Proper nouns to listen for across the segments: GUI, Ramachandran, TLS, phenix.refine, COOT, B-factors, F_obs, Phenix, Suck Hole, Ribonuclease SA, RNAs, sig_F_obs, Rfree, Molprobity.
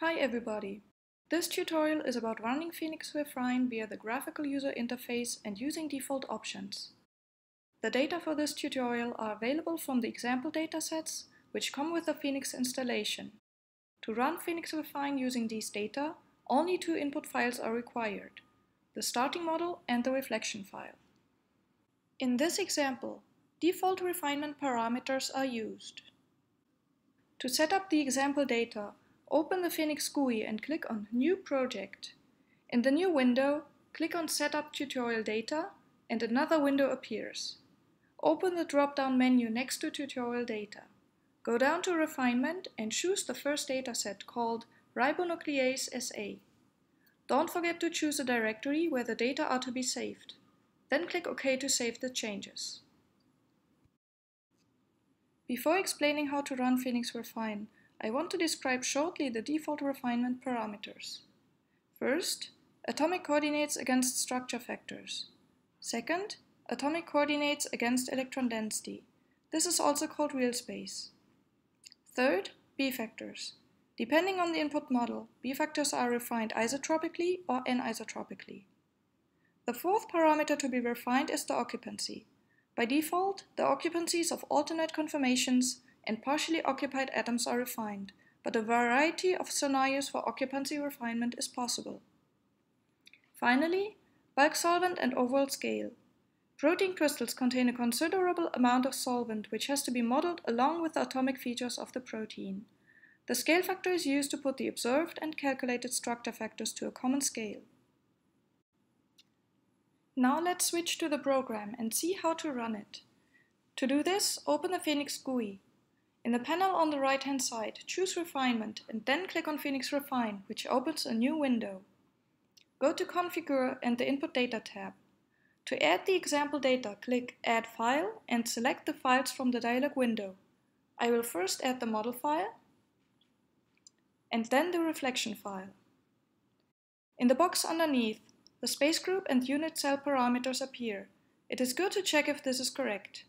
Hi everybody! This tutorial is about running phenix.refine via the graphical user interface and using default options. The data for this tutorial are available from the example datasets which come with the Phenix installation. To run phenix.refine using these data, only two input files are required: the starting model and the reflection file. In this example, default refinement parameters are used. To set up the example data, open the Phenix GUI and click on New Project. In the new window, click on Setup Tutorial Data and another window appears. Open the drop-down menu next to Tutorial Data. Go down to Refinement and choose the first dataset called Ribonuclease SA. Don't forget to choose a directory where the data are to be saved. Then click OK to save the changes. Before explaining how to run phenix.refine, I want to describe shortly the default refinement parameters. First, atomic coordinates against structure factors. Second, atomic coordinates against electron density. This is also called real space. Third, B-factors. Depending on the input model, B-factors are refined isotropically or anisotropically. The fourth parameter to be refined is the occupancy. By default, the occupancies of alternate conformations and partially occupied atoms are refined, but a variety of scenarios for occupancy refinement is possible. Finally, bulk solvent and overall scale. Protein crystals contain a considerable amount of solvent which has to be modeled along with the atomic features of the protein. The scale factor is used to put the observed and calculated structure factors to a common scale. Now let's switch to the program and see how to run it. To do this, open the Phenix GUI. In the panel on the right-hand side, choose Refinement and then click on phenix.refine, which opens a new window. Go to Configure and the Input Data tab. To add the example data, click Add File and select the files from the dialog window. I will first add the model file and then the reflection file. In the box underneath, the space group and unit cell parameters appear. It is good to check if this is correct.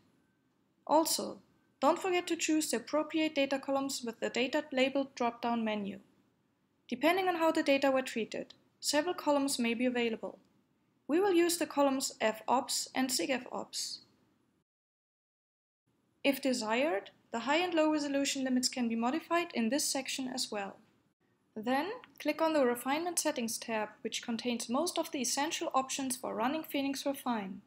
Also, don't forget to choose the appropriate data columns with the Data Labeled drop-down menu. Depending on how the data were treated, several columns may be available. We will use the columns F_obs and sig_F_obs. If desired, the high and low resolution limits can be modified in this section as well. Then, click on the Refinement Settings tab, which contains most of the essential options for running phenix.refine.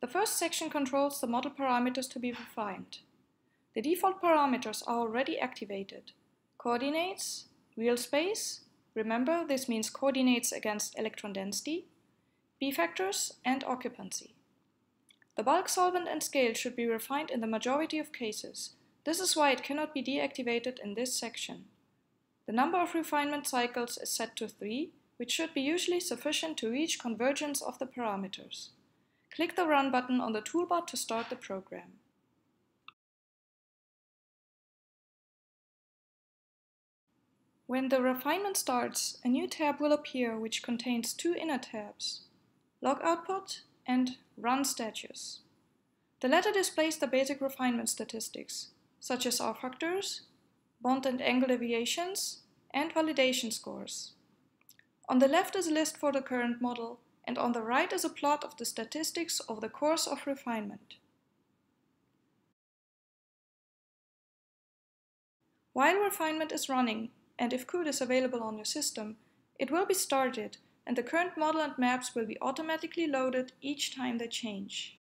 The first section controls the model parameters to be refined. The default parameters are already activated: coordinates, real space — remember this means coordinates against electron density — B-factors, and occupancy. The bulk solvent and scale should be refined in the majority of cases. This is why it cannot be deactivated in this section. The number of refinement cycles is set to 3, which should be usually sufficient to reach convergence of the parameters. Click the Run button on the toolbar to start the program. When the refinement starts, a new tab will appear which contains two inner tabs: Log Output and Run Status. The latter displays the basic refinement statistics, such as R factors, bond and angle deviations, and validation scores. On the left is a list for the current model, and on the right is a plot of the statistics of the course of refinement. While refinement is running, and if COOT is available on your system, it will be started, and the current model and maps will be automatically loaded each time they change.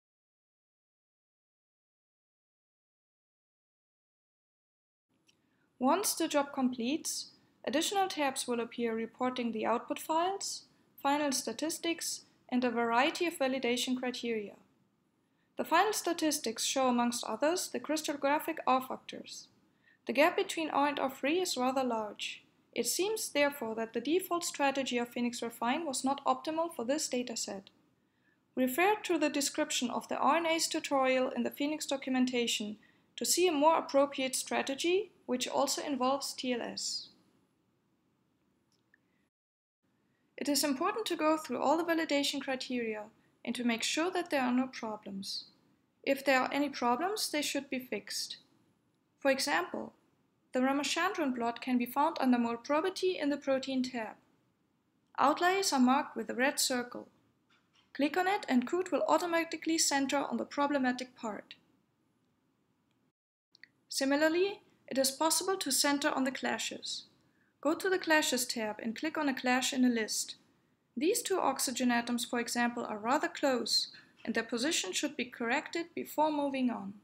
Once the job completes, additional tabs will appear reporting the output files, final statistics, and a variety of validation criteria. The final statistics show, amongst others, the crystallographic R factors. The gap between R and Rfree is rather large. It seems, therefore, that the default strategy of phenix.refine was not optimal for this dataset. Refer to the description of the RNAs tutorial in the Phenix documentation to see a more appropriate strategy, which also involves TLS. It is important to go through all the validation criteria and to make sure that there are no problems. If there are any problems, they should be fixed. For example, The Ramachandran blot can be found under Molprobity in the Protein tab. Outliers are marked with a red circle. Click on it and COOT will automatically center on the problematic part. Similarly, it is possible to center on the clashes. Go to the Clashes tab and click on a clash in a list. These two oxygen atoms, for example, are rather close, and their position should be corrected before moving on.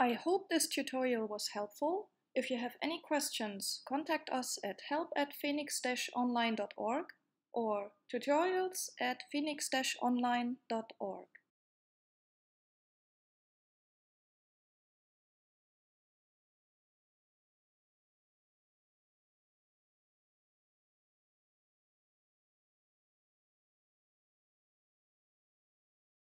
I hope this tutorial was helpful. If you have any questions, contact us at help@phenix-online.org or tutorials@phenix-online.org.